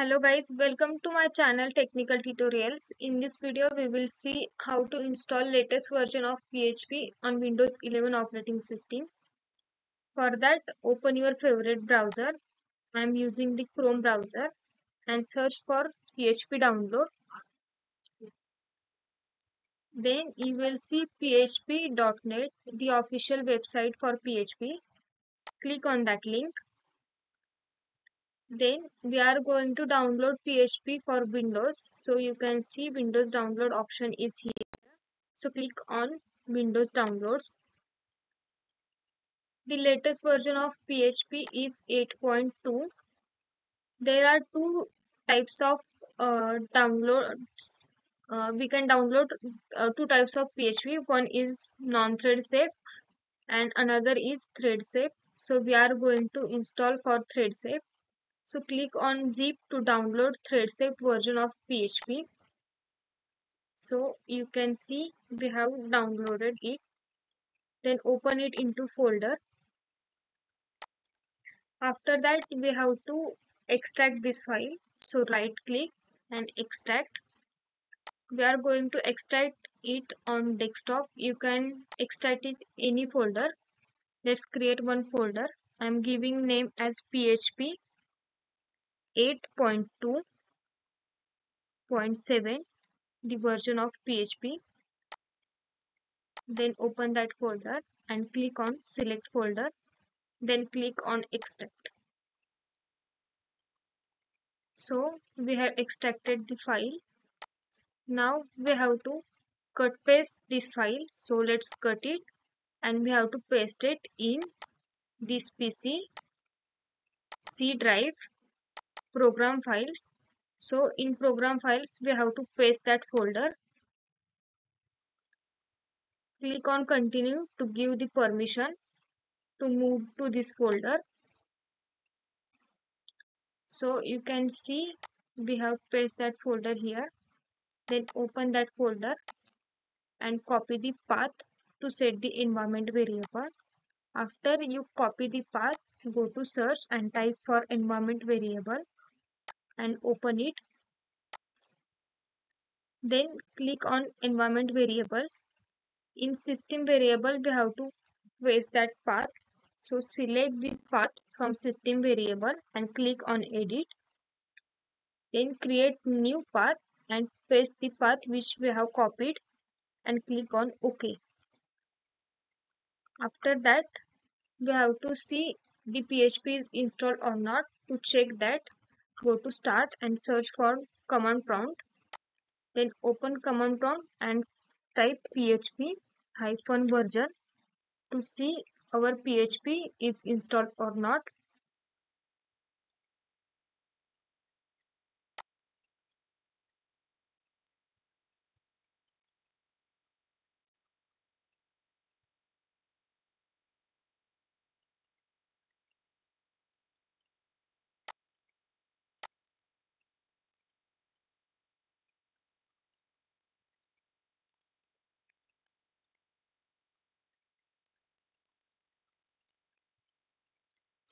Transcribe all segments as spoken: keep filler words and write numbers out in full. Hello guys, welcome to my channel Technical Tutorials. In this video we will see how to install latest version of P H P on Windows eleven operating system. For that, open your favorite browser. I am using the Chrome browser and search for P H P download. Then you will see P H P dot net, the official website for P H P. Click on that link. Then we are going to download P H P for Windows. So you can see Windows download option is here. So click on Windows downloads. The latest version of P H P is eight point two. There are two types of uh, downloads. Uh, we can download uh, two types of P H P. One is non-thread safe and another is thread safe. So we are going to install for thread safe. So click on zip to download thread-safe version of P H P. So you can see we have downloaded it. Then open it into folder. After that we have to extract this file. So right click and extract. We are going to extract it on desktop. You can extract it any folder. Let's create one folder. I am giving name as P H P. eight point two point seven, the version of P H P. Then open that folder and click on select folder. Then click on extract. So we have extracted the file. Now we have to cut paste this file. So let's cut it and we have to paste it in this P C, C drive. Program files. So in program files we have to paste that folder. Click on continue to give the permission to move to this folder. So you can see we have pasted that folder here. Then open that folder and copy the path to set the environment variable. After you copy the path, go to search and type for environment variable and open it. Then click on environment variables. In system variable we have to paste that path. So select the path from system variable and click on edit. Then create new path and paste the path which we have copied and click on OK. After that we have to see the P H P is installed or not. To check that, go to start and search for command prompt. Then open command prompt and type php hyphen version to see our P H P is installed or not.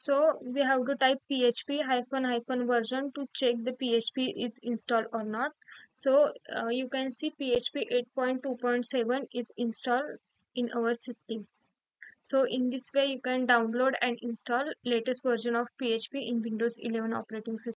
So we have to type php hyphen hyphen version to check the P H P is installed or not. So uh, you can see P H P eight point two point seven is installed in our system. So in this way you can download and install latest version of P H P in Windows eleven operating system.